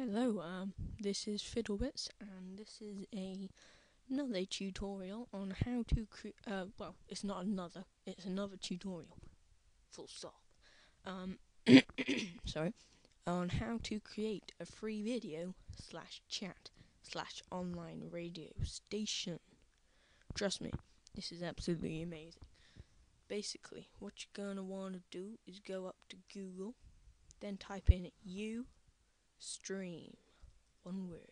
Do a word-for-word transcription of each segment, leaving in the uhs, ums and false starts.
Hello, um, this is Fiddlebits, and this is a, another tutorial on how to create, uh, well, it's not another, it's another tutorial, full stop, um, sorry, on how to create a free video slash chat slash online radio station. Trust me, this is absolutely amazing. Basically, what you're gonna want to do is go up to Google, then type in you. Stream, one word.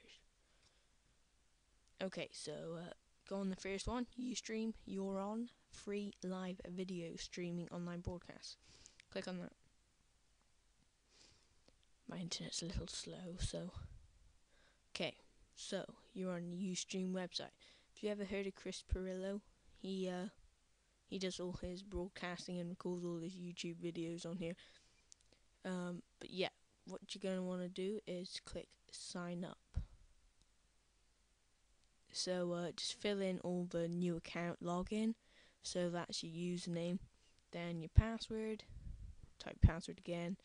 Okay, so uh, go on the first one. Ustream, you're on free live video streaming online broadcast. Click on that. My internet's a little slow, so okay. So you're on the Ustream website. If you ever heard of Chris Perillo, he uh he does all his broadcasting and records all his YouTube videos on here. Um, but yeah. What you're going to want to do is click sign up. So uh, just fill in all the new account login. So that's your username, then your password, type password again,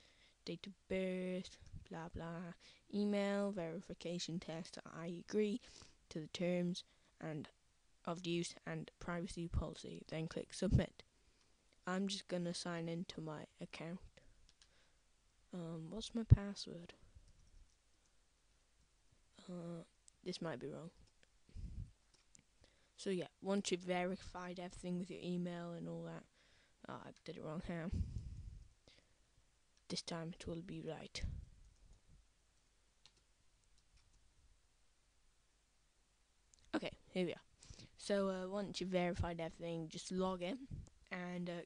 date of birth, blah blah, email, verification test, I agree to the terms and of use and privacy policy, then click submit. I'm just going to sign into my account. Um, what's my password? Uh, this might be wrong. So yeah, once you've verified everything with your email and all that, oh, I did it wrong here. This time it will be right. Okay, here we are. So uh, once you've verified everything, just log in, and uh,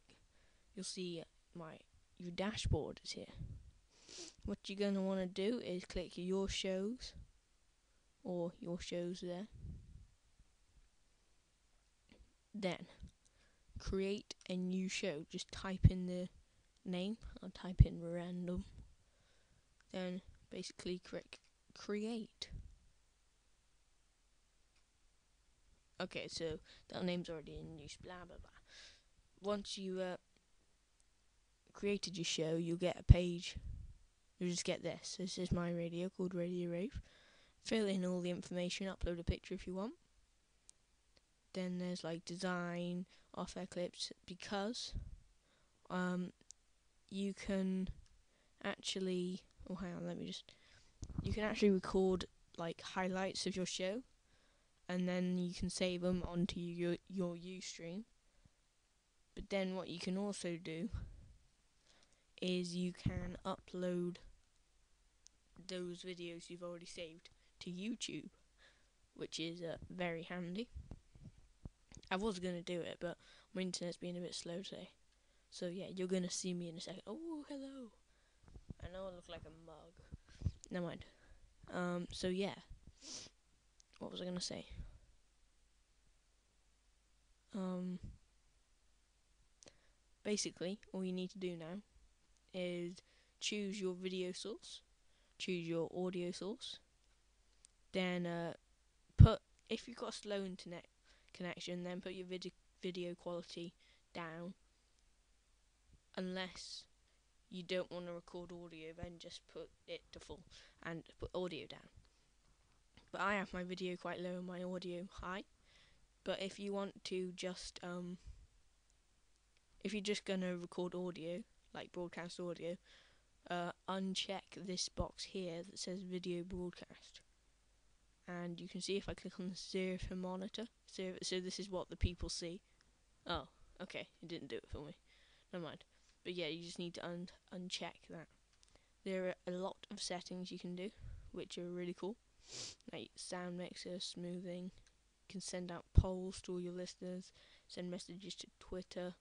you'll see my your dashboard is here. What you're going to want to do is click your shows, or your shows there. Then, create a new show. Just type in the name. I'll type in random. Then, basically, click create. Okay, so that name's already in use, blah, blah, blah. Once you uh, created your show, you'll get a page. You just get this. This is my radio called Radio Rave. Fill in all the information, upload a picture if you want. Then there's like design, off-air clips, because um, you can actually, oh hang on, let me just, you can actually record like highlights of your show, and then you can save them onto your, your Ustream. But then what you can also do is you can upload those videos you've already saved to YouTube, which is uh, very handy. I was going to do it, but my internet's been a bit slow today. So yeah, you're going to see me in a second. Oh, hello. I know I look like a mug. Never mind. Um, so yeah. What was I going to say? Um, basically, all you need to do now is choose your video source, choose your audio source, then uh, put, if you've got a slow internet connection, then put your vid video quality down, unless you don't want to record audio, then just put it to full and put audio down. But I have my video quite low and my audio high. But if you want to just, um, if you're just going to record audio, like broadcast audio, uh, uncheck this box here that says video broadcast, and you can see if I click on the server monitor, server, so this is what the people see. Oh, okay, it didn't do it for me, never mind. But yeah, you just need to un uncheck that. There are a lot of settings you can do, which are really cool, like sound mixer, smoothing. You can send out polls to all your listeners, send messages to Twitter.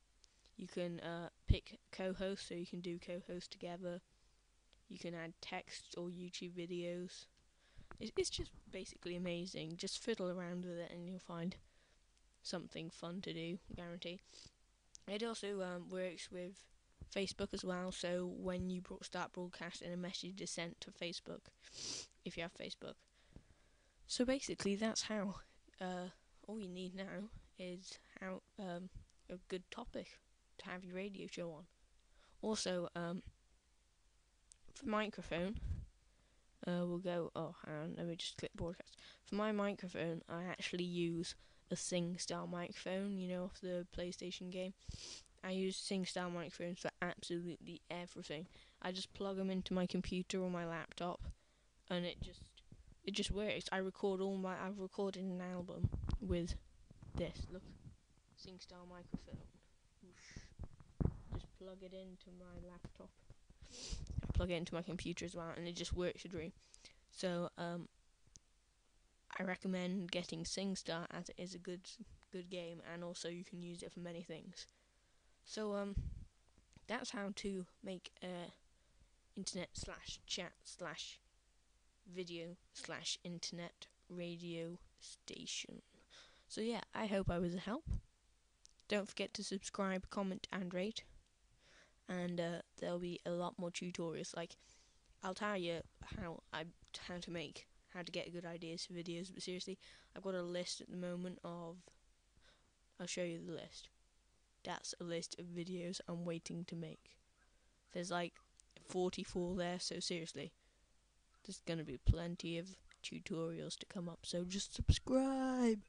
You can uh, pick co-hosts, so you can do co-hosts together. You can add text or YouTube videos. It's, it's just basically amazing. Just fiddle around with it and you'll find something fun to do, guarantee. It also um, works with Facebook as well, so when you start broadcasting, a message is sent to Facebook, if you have Facebook. So basically, that's how. Uh, all you need now is how um, a good topic to have your radio show on. Also, um, for microphone, Uh, we'll go, oh, hang on, let me just click broadcast. For my microphone, I actually use a SingStar microphone, you know, off the PlayStation game. I use SingStar microphones for absolutely everything. I just plug them into my computer or my laptop, and it just it just works. I record all my I've recorded an album with this. Look, SingStar microphone. Whoosh. Just plug it into my laptop. I plug it into my computer as well, and it just works a dream. So um, I recommend getting SingStar, as it is a good good game, and also you can use it for many things. So um, that's how to make a internet slash chat slash video slash internet radio station. So yeah, I hope I was a help. Don't forget to subscribe, comment, and rate. And uh, there'll be a lot more tutorials. Like, I'll tell you how I how to make how to get good ideas for videos. But seriously, I've got a list at the moment of. I'll show you the list. That's a list of videos I'm waiting to make. There's like forty-four there, so seriously, there's gonna be plenty of tutorials to come up, so just subscribe!